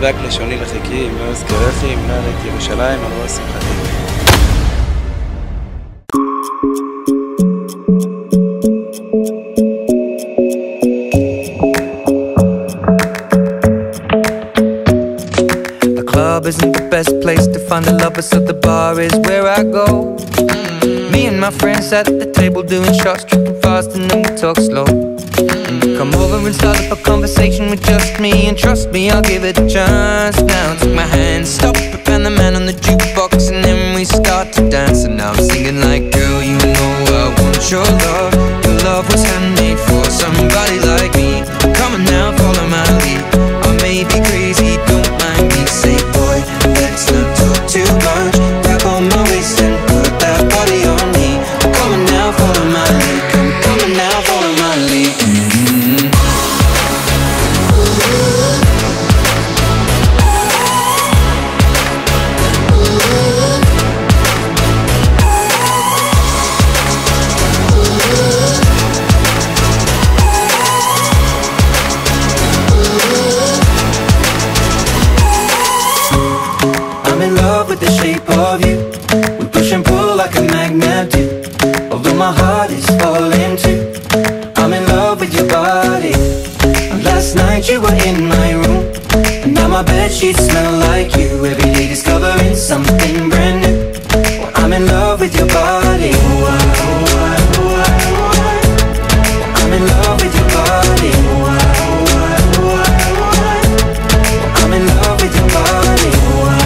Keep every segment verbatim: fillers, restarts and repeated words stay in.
חיידק לשוני לחיקי, אם לא אזכרך, אם נעלה את ירושלים, על ראש שמחתי. Isn't the best place to find a lover, so the bar is where I go. Mm-hmm. Me and my friends at the table doing shots, tripping fast and then we talk slow. Mm-hmm. Come over and start up a conversation with just me, and trust me, I'll give it a chance. Now take my hand, stop it, and the man on the jukebox, and then we start to dance. And now I'm singing like, girl, you know I want your love. Your love was handmade for somebody like me. Come on now, follow my lead. I may be crazy, don't mind me, say let's not talk too much. Grab on my waist and put that body on me. I'm coming now, follow my lead. I'm coming now, follow my lead. Mm-hmm. Of you, we push and pull like a magnet do. Although my heart is falling too, I'm in love with your body. And last night you were in my room, and now my bed sheets smell like you. Every day discovering something brand new. Well, I'm in love with your body. Oh, I, oh, I, oh, I, oh, I. Well, I'm in love with your body. Oh, I, oh, I, oh, I, oh, I. Well, I'm in love with your body. Oh, I,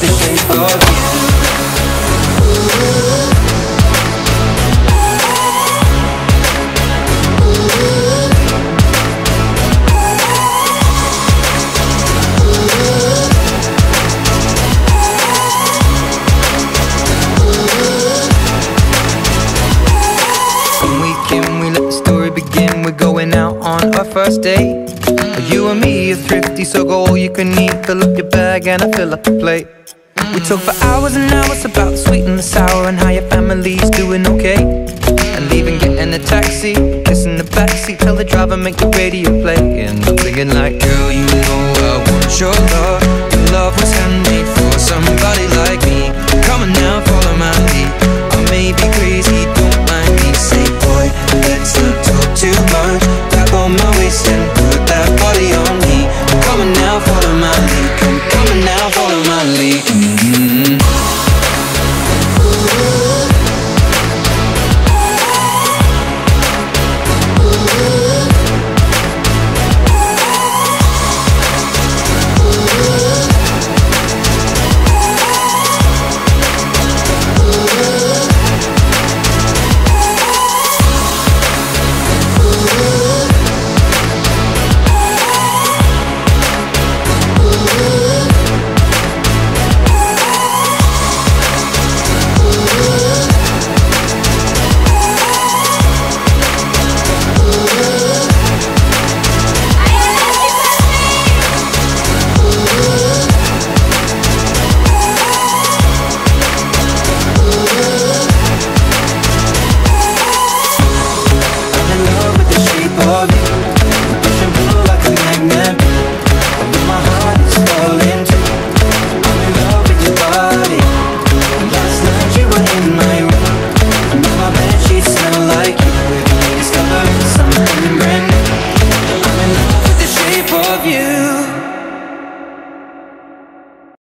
the shape of you. First date, you and me are thrifty, so go all you can eat. Fill up your bag and I fill up the plate. We talk for hours and hours about the sweet and the sour, and how your family's doing okay. And leaving, getting a taxi, kissing the backseat, tell the driver make the radio play. And I'm thinking like, girl, you know I want your love.